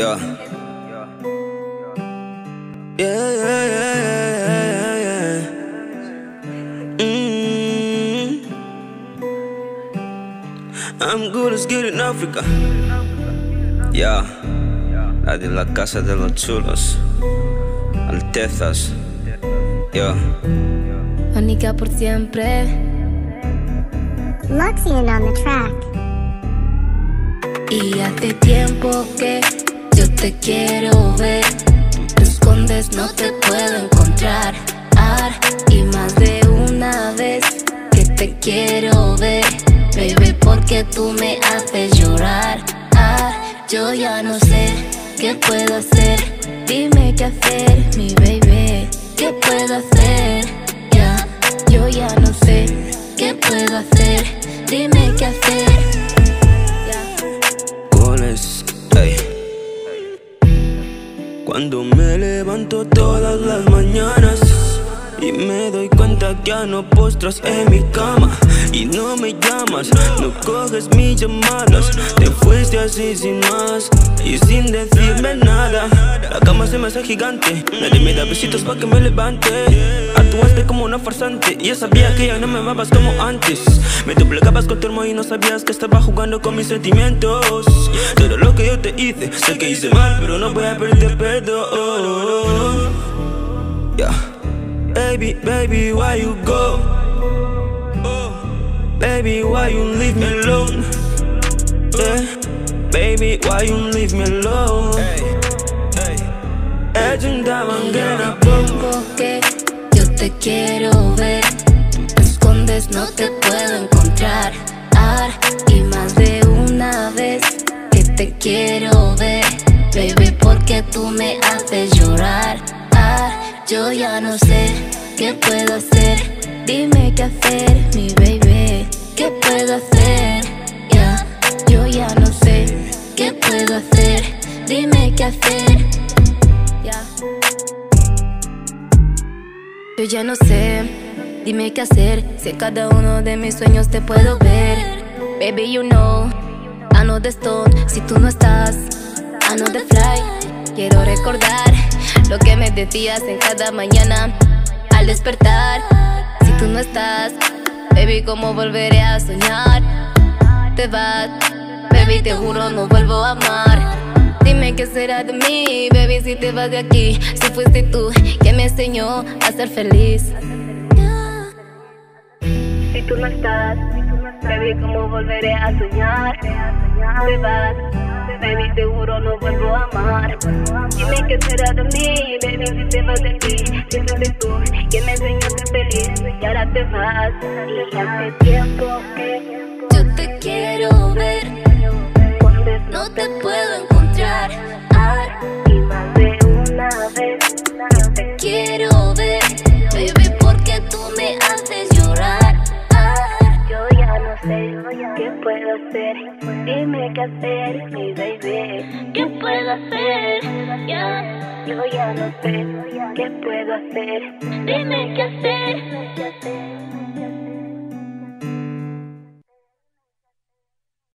Yeah. Yeah, yeah, yeah, yeah. I'm good, as good in Africa. Yeah. La de la casa de los chulos, altezas. Yeah. Onyca por siempre. Luxian on the track. Y hace tiempo que yo te quiero ver. Te escondes, no te puedo encontrar. Y más de una vez que te quiero ver, baby, porque tú me haces llorar. Yo ya no sé qué puedo hacer. Dime qué hacer, mi baby. ¿Qué puedo hacer? Ya, yo ya no sé qué puedo hacer. Dime qué hacer. Cuando me levanto todas las mañanas y me doy cuenta que ya no postras en mi cama y no me llamas, no coges mis llamadas, te fuiste así sin más y sin decirme nada. La cama se me hace gigante, nadie me da besitos pa' que me levante. Actuaste como una farsante y ya sabía que ya no me amabas como antes. Me duplicabas con tu hermano y no sabías que estaba jugando con mis sentimientos. Todo lo que yo te hice, sé que hice mal, pero no voy a pedirte perdón. Yeah. Baby, baby, why you go? Baby, why you leave me alone? Yeah. Baby, why you leave me alone? Tiempo que yo te quiero ver, te escondes, no te puedo encontrar. Y más de una vez que te quiero ver, baby, porque tú me haces llorar. Yo ya no sé qué puedo hacer. Dime qué hacer, mi baby. ¿Qué puedo hacer? Ya, yo ya no sé qué puedo hacer. Dime qué hacer. Ya. Yo ya no sé, dime qué hacer. Si cada uno de mis sueños te puedo ver. Baby, you know, I know the stone. Si tú no estás, I know the fly. Quiero recordar lo que me decías en cada mañana al despertar. Si tú no estás, baby, ¿cómo volveré a soñar? Te vas, baby, te juro no vuelvo a amar. Dime qué será de mí, baby, si te vas de aquí. Si fuiste tú que me enseñó a ser feliz. Si tú no estás, baby, ¿cómo volveré a soñar? Te vas, baby, te juro no vuelvo a amar. Dime qué será de mí, baby, si te vas de ti. Si fuiste tú que me enseñaste feliz y ahora te vas. Y hace tiempo que yo te quiero ver, no te puedo encontrar. Y más de una vez yo te quiero ver, baby, porque tú me haces llorar. Yo ya no sé qué puedo hacer. Dime qué hacer, mi baby. ¿Qué puedo hacer? Ya, yo ya no sé qué puedo hacer. Dime qué hacer.